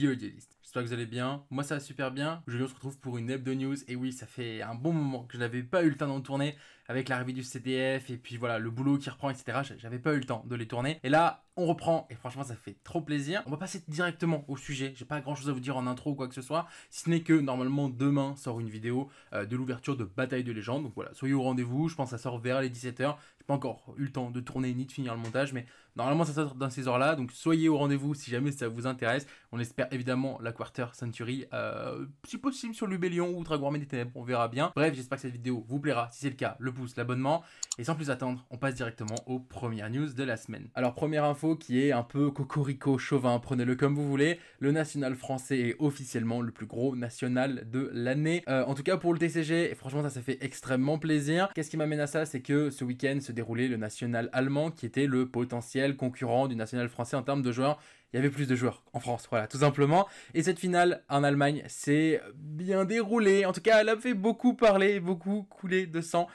Yo les duelistes, j'espère que vous allez bien, moi ça va super bien. Aujourd'hui on se retrouve pour une hebdo news, et oui ça fait un bon moment que je n'avais pas eu le temps d'en tourner avec l'arrivée du CDF et puis voilà le boulot qui reprend etc, j'avais pas eu le temps de les tourner et là on reprend et franchement ça fait trop plaisir. On va passer directement au sujet, j'ai pas grand chose à vous dire en intro ou quoi que ce soit, si ce n'est que normalement demain sort une vidéo de l'ouverture de Bataille de Légende, donc voilà soyez au rendez-vous, je pense que ça sort vers les 17 h, j'ai pas encore eu le temps de tourner ni de finir le montage mais normalement ça sort dans ces heures là, donc soyez au rendez-vous si jamais ça vous intéresse. On espère évidemment la Quarter Century, si possible sur Lubellion ou Dragourmet des Ténèbres, on verra bien. Bref, j'espère que cette vidéo vous plaira, si c'est le cas, le pouce, l'abonnement, et sans plus attendre, on passe directement aux premières news de la semaine. Alors première info qui est un peu cocorico chauvin, prenez-le comme vous voulez, le national français est officiellement le plus gros national de l'année, en tout cas pour le TCG, et franchement ça fait extrêmement plaisir. Qu'est-ce qui m'amène à ça, c'est que ce week-end se déroulait le national allemand qui était le potentiel concurrent du national français en termes de joueurs. Il y avait plus de joueurs en France, voilà, tout simplement. Et cette finale en Allemagne s'est bien déroulée. En tout cas, elle a fait beaucoup parler, beaucoup couler de sang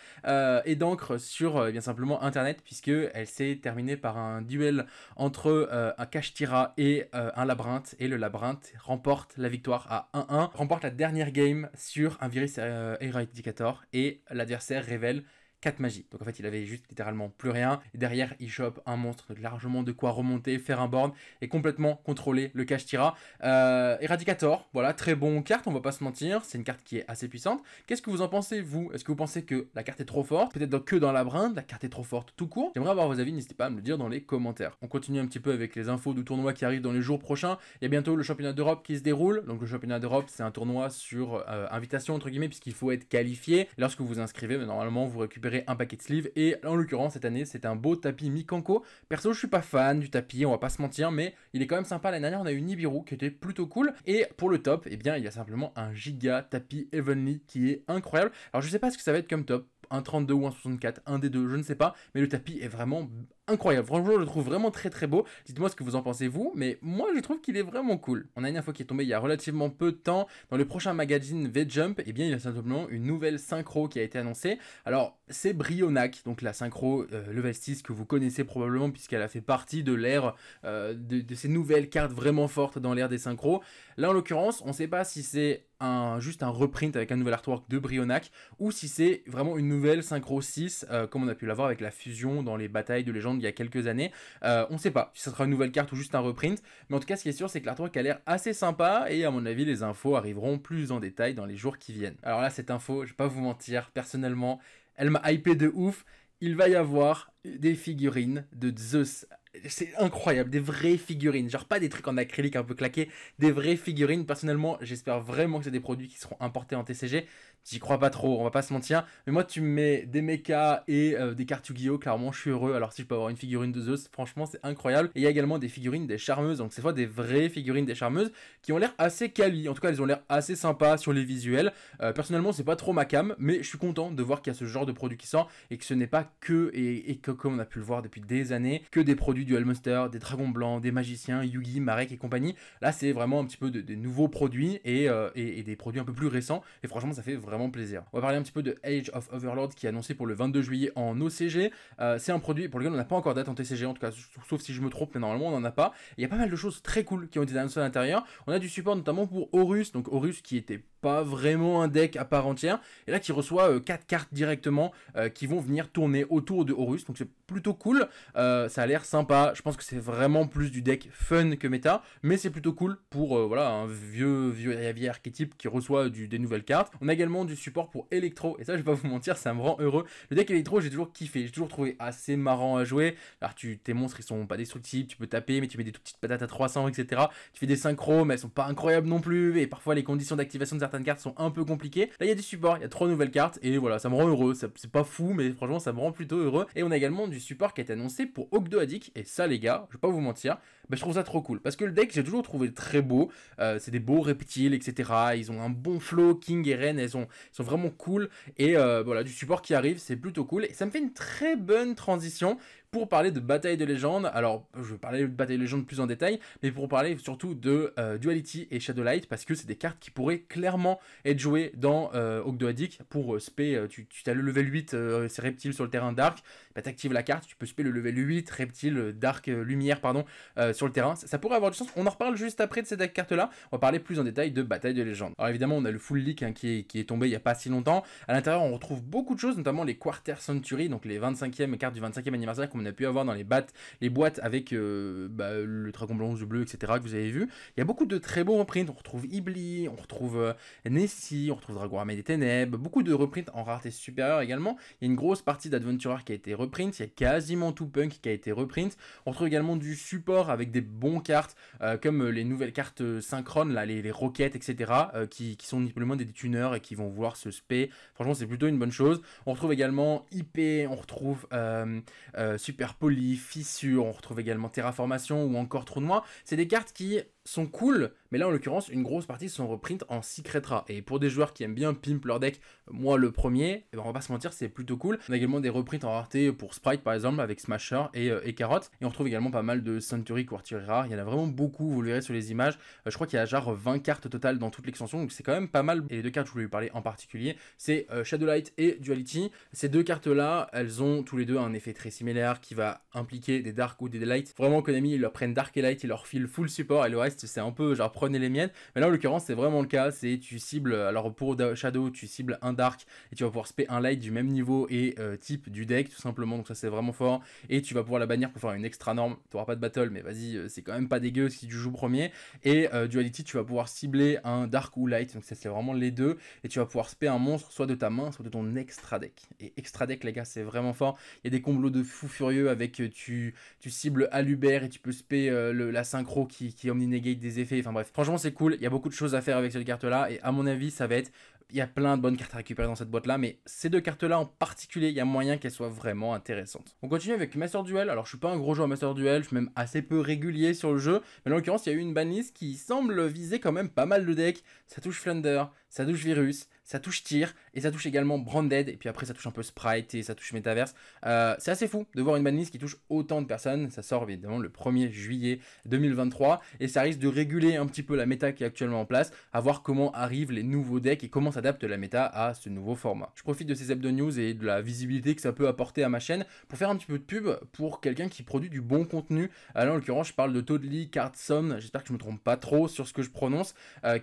et d'encre sur, bien simplement, Internet, puisqu'elle s'est terminée par un duel entre un Kashtira et un Labyrinthe. Et le Labyrinthe remporte la victoire à 1-1, remporte la dernière game sur un Virus Eradicator, et l'adversaire révèle 4 magies. Donc en fait il avait juste littéralement plus rien. Et derrière il chope un monstre, donc largement de quoi remonter, faire un board et complètement contrôler le Cachetira. Eradicator, voilà, très bonne carte, on va pas se mentir, c'est une carte qui est assez puissante. Qu'est-ce que vous en pensez vous? Est-ce que vous pensez que la carte est trop forte? Peut-être que dans Labyrinthe, la carte est trop forte tout court. J'aimerais avoir vos avis, n'hésitez pas à me le dire dans les commentaires. On continue un petit peu avec les infos du tournoi qui arrive dans les jours prochains. Il y a bientôt le championnat d'Europe qui se déroule. Donc le championnat d'Europe c'est un tournoi sur invitation entre guillemets, puisqu'il faut être qualifié. Et lorsque vous vous inscrivez, mais normalement vous récupérez un paquet de sleeves, et en l'occurrence cette année c'est un beau tapis Mikanko. Perso je suis pas fan du tapis, on va pas se mentir, mais il est quand même sympa. L'année dernière on a eu Nibiru qui était plutôt cool, et pour le top et eh bien il y a simplement un giga tapis Heavenly qui est incroyable. Alors je sais pas ce que ça va être comme top, un 32 ou un 64, un des deux, je ne sais pas, mais le tapis est vraiment incroyable, franchement je le trouve vraiment très très beau. Dites-moi ce que vous en pensez vous, mais moi je trouve qu'il est vraiment cool. On a une info qui est tombée il y a relativement peu de temps, dans le prochain magazine V-Jump, et eh bien il y a simplement une nouvelle synchro qui a été annoncée. Alors c'est Brionac, donc la synchro level 6 que vous connaissez probablement puisqu'elle a fait partie de l'ère de ces nouvelles cartes vraiment fortes dans l'ère des synchros. Là en l'occurrence on ne sait pas si c'est juste un reprint avec un nouvel artwork de Brionac ou si c'est vraiment une nouvelle synchro 6 comme on a pu l'avoir avec la fusion dans les batailles de légende il y a quelques années. On ne sait pas si ce sera une nouvelle carte ou juste un reprint, mais en tout cas ce qui est sûr c'est que l'artwork a l'air assez sympa, et à mon avis les infos arriveront plus en détail dans les jours qui viennent. Alors là cette info, je vais pas vous mentir, personnellement elle m'a hypé de ouf. Il va y avoir des figurines de Zeus. C'est incroyable, des vraies figurines, genre pas des trucs en acrylique un peu claqué, des vraies figurines. Personnellement, j'espère vraiment que c'est des produits qui seront importés en TCG. J'y crois pas trop, on va pas se mentir. Mais moi, tu me mets des mechas et des cartes Yu-Gi-Oh, clairement, je suis heureux. Alors si je peux avoir une figurine de Zeus, franchement, c'est incroyable. Et il y a également des figurines des Charmeuses, donc cette fois des vraies figurines des Charmeuses qui ont l'air assez quali. En tout cas, elles ont l'air assez sympas sur les visuels. Personnellement, c'est pas trop ma cam, mais je suis content de voir qu'il y a ce genre de produit qui sort et que ce n'est pas que, et que comme on a pu le voir depuis des années, que des produits du Hellmonster, des dragons blancs, des magiciens, Yugi, Marek et compagnie. Là c'est vraiment un petit peu de nouveaux produits et des produits un peu plus récents, et franchement ça fait vraiment plaisir. On va parler un petit peu de Age of Overlord qui est annoncé pour le 22 juillet en OCG. C'est un produit pour lequel on n'a pas encore date en TCG, en tout cas sauf si je me trompe, mais normalement on n'en a pas. Il y a pas mal de choses très cool qui ont été annoncées à l'intérieur. On a du support notamment pour Horus, donc Horus qui était pas vraiment un deck à part entière, et là qui reçoit 4 cartes directement qui vont venir tourner autour de Horus, donc c'est plutôt cool. Ça a l'air sympa, je pense que c'est vraiment plus du deck fun que méta, mais c'est plutôt cool pour voilà, un vieux archétype qui reçoit des nouvelles cartes. On a également du support pour Electro, et ça je vais pas vous mentir, ça me rend heureux. Le deck Electro j'ai toujours kiffé, j'ai toujours trouvé assez marrant à jouer. Alors tes monstres ils sont pas destructibles, tu peux taper mais tu mets des toutes petites patates à 300 etc, tu fais des synchros mais elles sont pas incroyables non plus, et parfois les conditions d'activation de certaines cartes sont un peu compliquées. Là il y a du support, il y a 3 nouvelles cartes et voilà, ça me rend heureux. C'est pas fou mais franchement ça me rend plutôt heureux. Et on a également du support qui a été annoncé pour Ogdo Addict, et ça les gars, je vais pas vous mentir, bah, je trouve ça trop cool parce que le deck j'ai toujours trouvé très beau. C'est des beaux reptiles etc, ils ont un bon flow, King et Reine, ils sont vraiment cool, et voilà du support qui arrive, c'est plutôt cool, et ça me fait une très bonne transition pour parler de bataille de légende. Alors je vais parler de bataille de légende plus en détail, mais pour parler surtout de Duality et Shadowlight, parce que c'est des cartes qui pourraient clairement être jouées dans Ogdoadic. Pour spé, tu as le level 8, c'est reptile sur le terrain dark, bah, tu actives la carte, tu peux spé le level 8 reptile dark lumière pardon sur le terrain. Ça pourrait avoir du sens, on en reparle juste après de cette carte là, on va parler plus en détail de bataille de légende. Alors évidemment on a le full leak hein, qui est tombé il n'y a pas si longtemps. À l'intérieur on retrouve beaucoup de choses, notamment les Quarter Century, donc les 25e cartes du 25e anniversaire qu'on a pu avoir dans les boîtes avec le Dragon Blanc, le bleu, etc. que vous avez vu. Il y a beaucoup de très beaux reprints, on retrouve Ibli, on retrouve Nessie, on retrouve Dragon Armée des Ténèbres, beaucoup de reprints en rareté supérieure également. Il y a une grosse partie d'Adventurer qui a été reprint, il y a quasiment tout Punk qui a été reprint. On retrouve également du support avec des bons cartes comme les nouvelles cartes synchrones, là, les roquettes, etc. Qui sont simplement des tuneurs et qui vont vouloir se spé. Franchement c'est plutôt une bonne chose. On retrouve également IP, on retrouve Super Poly, Fissure, on retrouve également Terraformation ou encore Trou Noir. C'est des cartes qui sont cool, mais là en l'occurrence une grosse partie sont reprints en Secret Rare. Et pour des joueurs qui aiment bien pimp leur deck, moi le premier, eh ben, on va pas se mentir, c'est plutôt cool. On a également des reprints en rareté pour Sprite par exemple avec Smasher et Carotte. Et on retrouve également pas mal de Century Quartier Rare, il y en a vraiment beaucoup, vous le verrez sur les images. Je crois qu'il y a genre 20 cartes totales dans toute l'extension, donc c'est quand même pas mal. Et les deux cartes que je voulais vous parler en particulier, c'est Shadowlight et Duality. Ces deux cartes là, elles ont tous les deux un effet très similaire qui va impliquer des Dark ou des Light. Vraiment Konami ils leur prennent Dark et Light, ils leur filent full support et le reste c'est un peu genre prenez les miennes, mais là en l'occurrence c'est vraiment le cas. C'est tu cibles, alors pour Shadow tu cibles un Dark et tu vas pouvoir spé un Light du même niveau et type du deck tout simplement, donc ça c'est vraiment fort. Et tu vas pouvoir la bannir pour faire une extra norme, tu n'auras pas de battle mais vas-y c'est quand même pas dégueu si tu joues premier. Et Duality tu vas pouvoir cibler un Dark ou Light, donc ça c'est vraiment les deux, et tu vas pouvoir spé un monstre soit de ta main soit de ton extra deck. Et extra deck les gars c'est vraiment fort, il y a des combos de fou furieux avec tu cibles Alubert et tu peux spé la synchro qui omni des effets, enfin bref, franchement c'est cool, il y a beaucoup de choses à faire avec cette carte là, et à mon avis ça va être, il y a plein de bonnes cartes à récupérer dans cette boîte là, mais ces deux cartes là en particulier, il y a moyen qu'elles soient vraiment intéressantes. On continue avec Master Duel. Alors je suis pas un gros joueur Master Duel, je suis même assez peu régulier sur le jeu, mais en l'occurrence il y a eu une banlist qui semble viser quand même pas mal de decks. Ça touche Flounder, ça touche Virus, ça touche Tyr, et ça touche également Branded, et puis après ça touche un peu Sprite, et ça touche Metaverse. C'est assez fou de voir une banlist qui touche autant de personnes. Ça sort évidemment le 1er juillet 2023, et ça risque de réguler un petit peu la méta qui est actuellement en place, à voir comment arrivent les nouveaux decks et comment s'adapte la méta à ce nouveau format. Je profite de ces hebdo news et de la visibilité que ça peut apporter à ma chaîne pour faire un petit peu de pub pour quelqu'un qui produit du bon contenu. Alors en l'occurrence je parle de Toadly Cardson, j'espère que je me trompe pas trop sur ce que je prononce,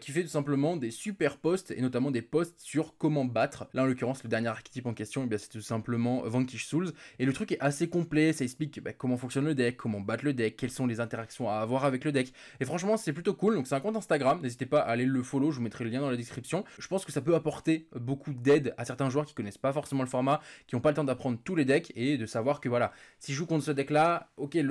qui fait tout simplement des super posts et notamment des posts sur comment battre. Là en l'occurrence le dernier archétype en question, eh c'est tout simplement Vanquish Souls, et le truc est assez complet, ça explique comment fonctionne le deck, comment battre le deck, quelles sont les interactions à avoir avec le deck, et franchement c'est plutôt cool. Donc c'est un compte Instagram, n'hésitez pas à aller le follow, je vous mettrai le lien dans la description. Je pense que ça peut apporter beaucoup d'aide à certains joueurs qui connaissent pas forcément le format, qui n'ont pas le temps d'apprendre tous les decks, et de savoir que voilà, si je joue contre ce deck là, ok, les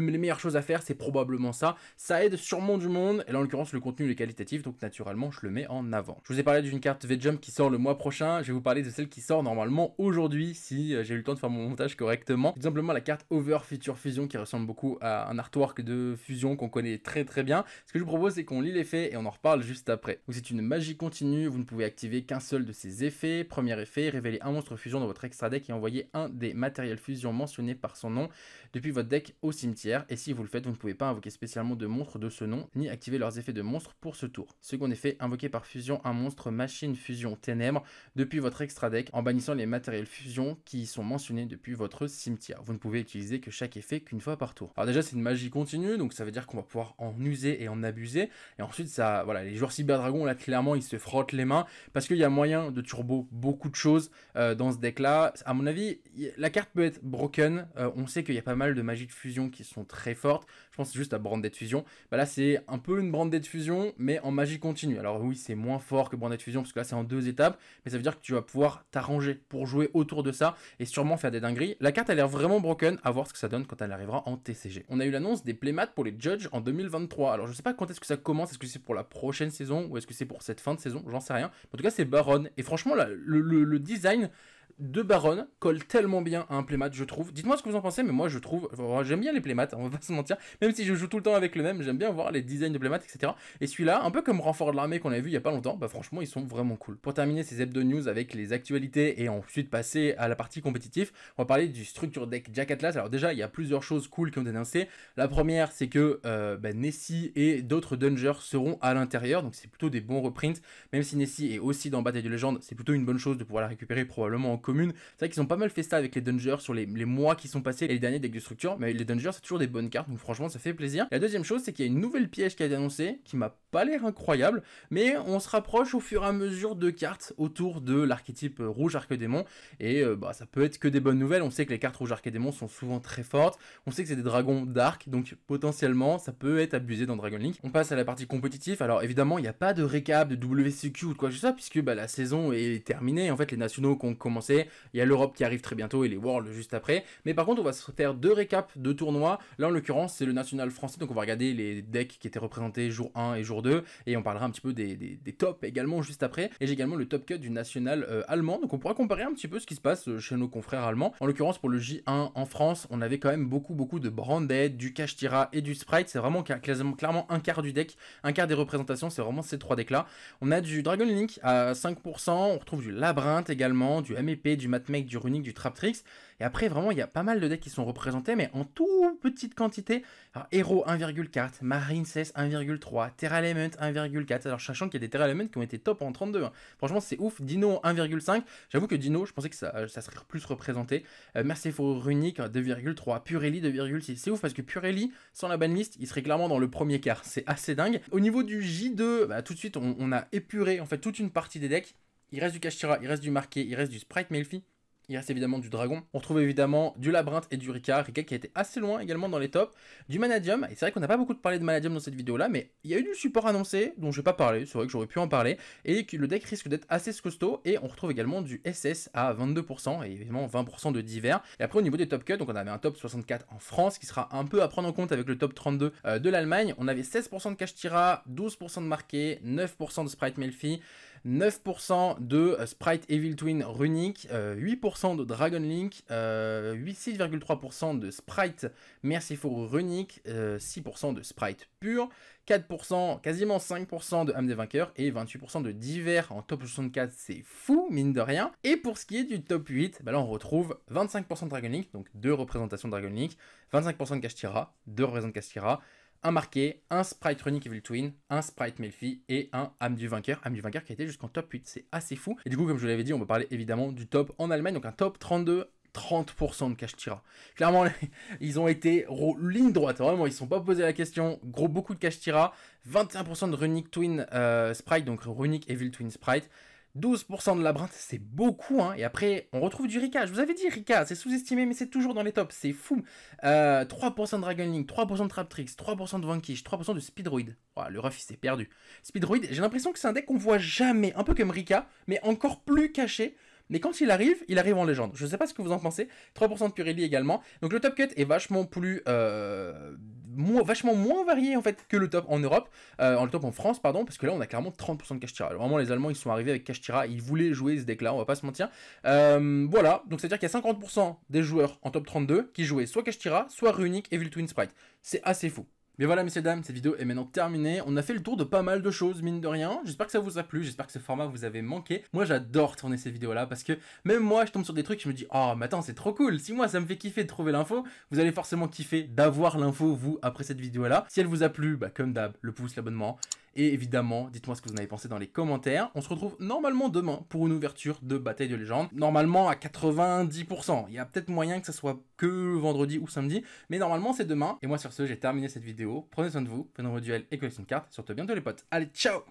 meilleures choses à faire c'est probablement ça. Ça aide sûrement du monde, et là en l'occurrence le contenu est qualitatif, donc naturellement je le mets en avant. Je vous ai parlé d'une carte V-Jump qui sort le mois prochain, je vais vous parler de celle qui sort normalement aujourd'hui si j'ai eu le temps de faire mon montage correctement. Tout simplement la carte Over Future Fusion qui ressemble beaucoup à un artwork de fusion qu'on connaît très très bien. Ce que je vous propose c'est qu'on lit les faits et on en reparle juste après. Donc c'est une magie continue, vous ne pouvez activer qu'un seul de ses effets. Premier effet, révéler un monstre fusion dans votre extra deck et envoyer un des matériels fusion mentionnés par son nom depuis votre deck au cimetière. Et si vous le faites, vous ne pouvez pas invoquer spécialement de monstres de ce nom, ni activer leurs effets de monstres pour ce tour. Second effet, invoquer par fusion un monstre machine fusion ténèbres depuis votre extra deck en bannissant les matériels fusion qui y sont mentionnés depuis votre cimetière. Vous ne pouvez utiliser que chaque effet qu'une fois par tour. Alors déjà c'est une magie continue, donc ça veut dire qu'on va pouvoir en user et en abuser. Et ensuite ça, voilà, les joueurs Cyberdragon là clairement ils se frottent les mains, parce qu'il y a moyen de turbo beaucoup de choses dans ce deck là. À mon avis la carte peut être broken, on sait qu'il y a pas mal de magies de fusion qui sont très fortes. Je pense juste à Branded Fusion, bah là c'est un peu une Branded Fusion mais en magie continue. Alors oui c'est moins fort que Branded Fusion parce que là c'est en deux étapes, mais ça veut dire que tu vas pouvoir t'arranger pour jouer autour de ça et sûrement faire des dingueries. La carte a l'air vraiment broken, à voir ce que ça donne quand elle arrivera en TCG. On a eu l'annonce des playmats pour les Judges en 2023, alors je sais pas quand est-ce que ça commence, est-ce que c'est pour la prochaine saison ou est-ce que c'est pour cette fin de saison, j'en sais rien. En tout cas c'est Baron, et franchement là, le design de Baronne colle tellement bien à un playmat, je trouve. Dites-moi ce que vous en pensez, mais moi je trouve... J'aime bien les playmats, on va pas se mentir. Même si je joue tout le temps avec le même, j'aime bien voir les designs de playmats, etc. Et celui-là, un peu comme Renfort de l'armée qu'on a vu il y a pas longtemps, bah franchement, ils sont vraiment cool. Pour terminer ces hebdo news avec les actualités et ensuite passer à la partie compétitive, on va parler du Structure Deck Jack Atlas. Alors déjà, il y a plusieurs choses cool qui ont été annoncées. La première, c'est que Nessie et d'autres Dungers seront à l'intérieur, donc c'est plutôt des bons reprints. Même si Nessie est aussi dans Bataille de Légende, c'est plutôt une bonne chose de pouvoir la récupérer probablement en commune. C'est vrai qu'ils ont pas mal fait ça avec les Dungers sur les mois qui sont passés et les derniers decks de structure, mais les Dungers c'est toujours des bonnes cartes, donc franchement ça fait plaisir. La deuxième chose, c'est qu'il y a une nouvelle piège qui a été annoncée, qui m'a pas l'air incroyable, mais on se rapproche au fur et à mesure de cartes autour de l'archétype rouge arc-démon, et ça peut être que des bonnes nouvelles. On sait que les cartes rouge arc-démon sont souvent très fortes, on sait que c'est des dragons d'arc, donc potentiellement ça peut être abusé dans Dragon Link. On passe à la partie compétitive. Alors évidemment il n'y a pas de récap, de WCQ ou de quoi que ce soit, puisque la saison est terminée, en fait les nationaux qui ont commencé, il y a l'Europe qui arrive très bientôt et les Worlds juste après, mais par contre on va se faire deux récaps de tournois. Là en l'occurrence c'est le national français, donc on va regarder les decks qui étaient représentés jour 1 et jour 2, et on parlera un petit peu des tops également juste après, et j'ai également le top 4 du national allemand, donc on pourra comparer un petit peu ce qui se passe chez nos confrères allemands. En l'occurrence pour le J1 en France, on avait quand même beaucoup de Branded, du Cachetira et du Sprite, c'est vraiment clairement un quart du deck, un quart des représentations, c'est vraiment ces trois decks là. On a du Dragon Link à 5%, on retrouve du Labyrinthe également, du MEP, du Matmec, du Runick, du Trap Tricks. Et après vraiment il y a pas mal de decks qui sont représentés, mais en toute petite quantité. Alors Héros 1,4, Marine 16 1,3, Terra Element 1,4. Alors sachant qu'il y a des Terra Element qui ont été top en 32, hein. Franchement c'est ouf. Dino 1,5, j'avoue que Dino je pensais que ça serait plus représenté. Merciful Runick 2,3, Purrely 2,6. C'est ouf parce que Purrely sans la banlist il serait clairement dans le premier quart, c'est assez dingue. Au niveau du J2, tout de suite on a épuré en fait toute une partie des decks. Il reste du Kashtira, il reste du Marqué, il reste du Sprite Melfi, il reste évidemment du Dragon. On retrouve évidemment du Labyrinthe et du Rika. Rika qui a été assez loin également dans les tops. Du Manadium, et c'est vrai qu'on n'a pas beaucoup parlé de Manadium dans cette vidéo là, mais il y a eu du support annoncé dont je n'ai pas parlé, c'est vrai que j'aurais pu en parler, et que le deck risque d'être assez costaud. Et on retrouve également du SS à 22% et évidemment 20% de divers. Et après au niveau des top cuts, donc on avait un top 64 en France qui sera un peu à prendre en compte avec le top 32 de l'Allemagne. On avait 16% de Kashtira, 12% de Marqué, 9% de Sprite Melfi, 9% de Sprite Evil Twin Runick, 8% de Dragon Link, 6,3% de Sprite Merciful Runick, 6% de Sprite pur, 4%, quasiment 5% de Âme des Vainqueurs et 28% de divers en top 64, c'est fou mine de rien. Et pour ce qui est du top 8, là on retrouve 25% de Dragon Link, donc 2 représentations de Dragon Link, 25% de Kashtira, 2 représentations de Kashtira, un Marqué, un Sprite Runick Evil Twin, un Sprite Melfi et un Âme du Vainqueur. Âme du Vainqueur qui a été jusqu'en top 8, c'est assez fou. Et du coup, comme je l'avais dit, on va parler évidemment du top en Allemagne, donc un top 32, 30% de Kashtira. Clairement, ils ont été ligne droite, vraiment, ils ne se sont pas posés la question. Gros, beaucoup de Kashtira, 21% de Runick Twin Sprite, donc Runick Evil Twin Sprite, 12% de Labyrinthe, c'est beaucoup, hein. Et après on retrouve du Rika, je vous avais dit Rika c'est sous-estimé mais c'est toujours dans les tops, c'est fou. 3% de Dragon Link, 3% de Trap Tricks, 3% de Vanquish, 3% de Speedroid. Ouah, le ref il s'est perdu. Speedroid, j'ai l'impression que c'est un deck qu'on voit jamais, un peu comme Rika mais encore plus caché. Mais quand il arrive en légende. Je ne sais pas ce que vous en pensez. 3% de Purrely également. Donc le top cut est vachement plus... vachement moins varié en fait que le top en Europe. Le top en France, pardon. Parce que là, on a clairement 30% de Kashtira. Alors, vraiment, les Allemands, ils sont arrivés avec Kashtira. Ils voulaient jouer ce deck-là, on va pas se mentir. Voilà. Donc c'est-à-dire qu'il y a 50% des joueurs en top 32 qui jouaient soit Kashtira, soit Runick, Evil Twin Sprite. C'est assez fou. Mais voilà messieurs dames, cette vidéo est maintenant terminée, on a fait le tour de pas mal de choses mine de rien, j'espère que ça vous a plu, j'espère que ce format vous avait manqué. Moi j'adore tourner ces vidéos là parce que même moi je tombe sur des trucs, je me dis oh mais attends c'est trop cool, si moi ça me fait kiffer de trouver l'info, vous allez forcément kiffer d'avoir l'info vous après cette vidéo là. Si elle vous a plu, comme d'hab, le pouce, l'abonnement. Et évidemment, dites-moi ce que vous en avez pensé dans les commentaires. On se retrouve normalement demain pour une ouverture de Bataille de Légende. Normalement à 90%. Il y a peut-être moyen que ça soit que vendredi ou samedi. Mais normalement, c'est demain. Et moi, sur ce, j'ai terminé cette vidéo. Prenez soin de vous, prenez vos duels et collectionnez une carte. Surtout bientôt les potes. Allez, ciao!